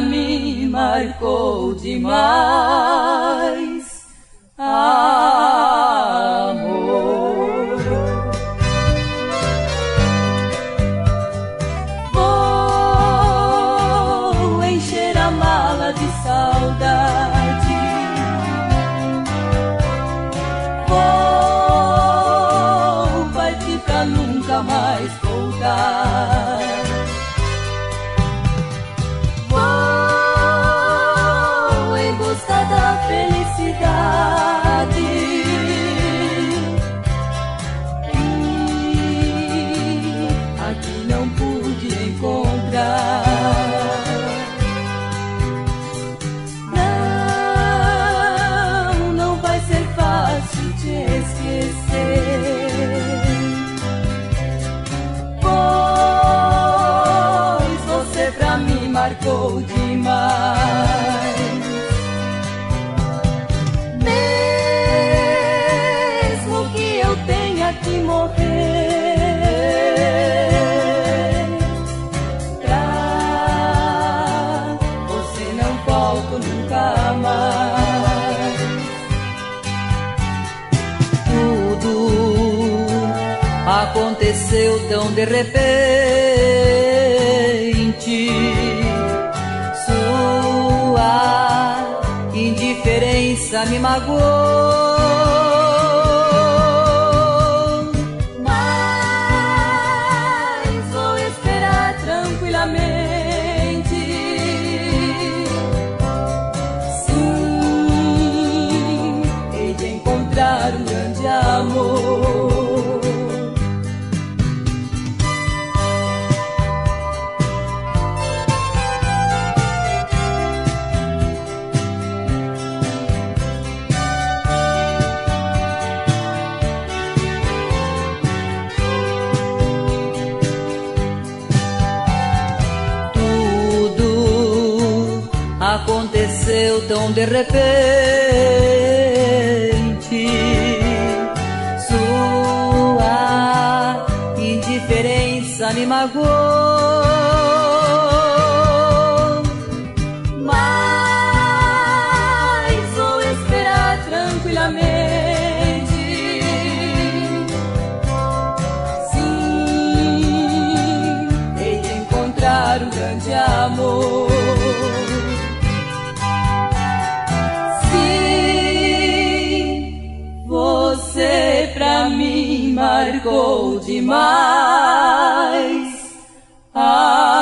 a mim marcou demais, amor. Vou encher a mala de saudade, vou partir pra nunca mais voltar. Marcou demais, mesmo que eu tenha que morrer, pra você não volto nunca mais. Tudo aconteceu tão de repente, indiferença me magoou, mas vou esperar tranquilamente. Sim, hei de encontrar um grande amor. Aconteceu tão de repente, sua indiferença me magoou, mas vou esperar tranquilamente. Sim, hei de encontrar um grande amor. Marcou demais. Ah.